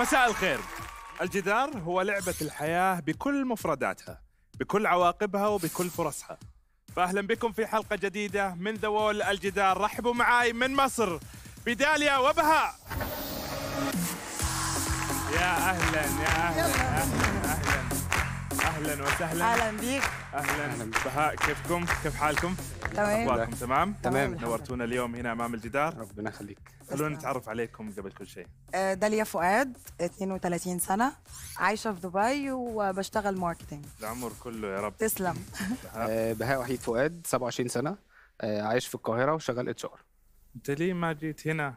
مساء الخير. الجدار هو لعبة الحياة بكل مفرداتها، بكل عواقبها وبكل فرصها. فأهلا بكم في حلقة جديدة من ذا وول الجدار. رحبوا معاي من مصر بداليا وبهاء. يا أهلا يا أهلا يا أهلا أهلا وسهلا. أهلا بيك. أهلا بهاء، كيفكم؟ كيف حالكم؟ تمام. أخباركم تمام؟ تمام. نورتونا اليوم هنا أمام الجدار. ربنا يخليك. خلونا نتعرف عليكم قبل كل شيء. داليا فؤاد، 32 سنة، عايشة في دبي وبشتغل ماركتينج. العمر كله يا رب. تسلم. بهاء وحيد فؤاد، 27 سنة، عايش في القاهرة وشغال HR. أنت ليه ما جيت هنا؟